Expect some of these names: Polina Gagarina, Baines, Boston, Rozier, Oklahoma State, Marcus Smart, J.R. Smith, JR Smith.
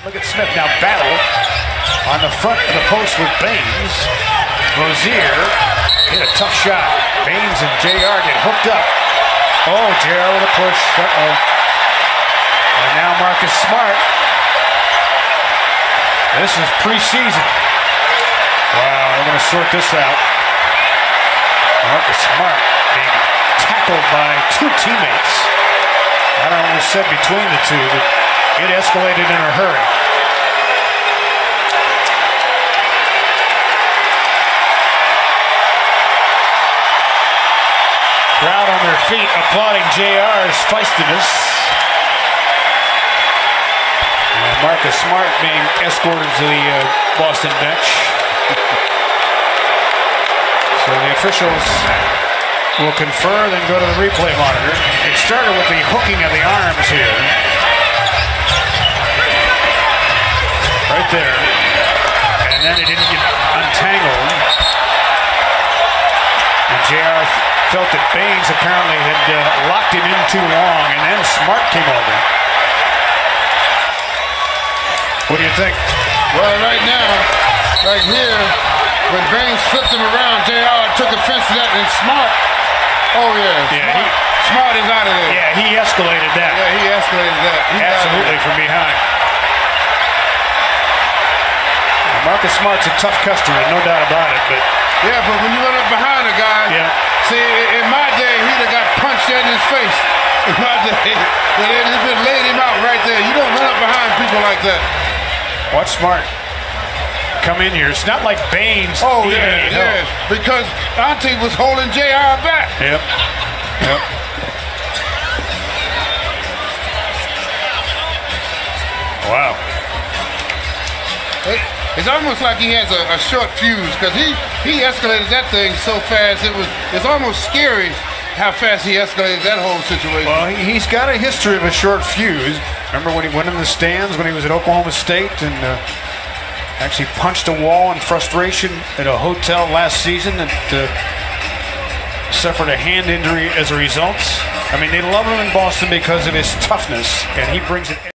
Look at Smith now battle on the front of the post with Baines. Rozier hit a tough shot. Baines and JR get hooked up. Oh, JR with a push. Uh-oh. And now Marcus Smart. This is preseason. Wow, they're going to sort this out. Marcus Smart being tackled by two teammates. I don't know what was said between the two, but it escalated in a hurry. Crowd on their feet applauding JR's feistiness. And Marcus Smart being escorted to the Boston bench. So the officials will confer, then go to the replay monitor. It started with the hooking of the arms here. Right there. And then it didn't get untangled. And JR felt that Baines apparently had locked him in too long, and then Smart came over. What do you think? Well, right now, right here, when Baines flipped him around, JR took offense to that, and Smart, oh yeah, Smart is out of there. Yeah, he escalated that. Yeah, he escalated that. He's absolutely from behind. Marcus Smart's a tough customer, no doubt about it. But yeah, but when you run up behind a guy, see, in my day, he'd have got punched in his face. In my day, they'd have laid him out right there. You don't run up behind people like that. Watch Smart come in here. It's not like Baines. Oh, yeah, yeah. Because Auntie was holding JR back. Yep. Yep. Wow. Hey. It's almost like he has a short fuse, because he escalated that thing so fast. It's almost scary how fast he escalated that whole situation. Well, he's got a history of a short fuse. Remember when he went in the stands when he was at Oklahoma State and actually punched a wall in frustration at a hotel last season and suffered a hand injury as a result. I mean, they love him in Boston because of his toughness, and he brings it.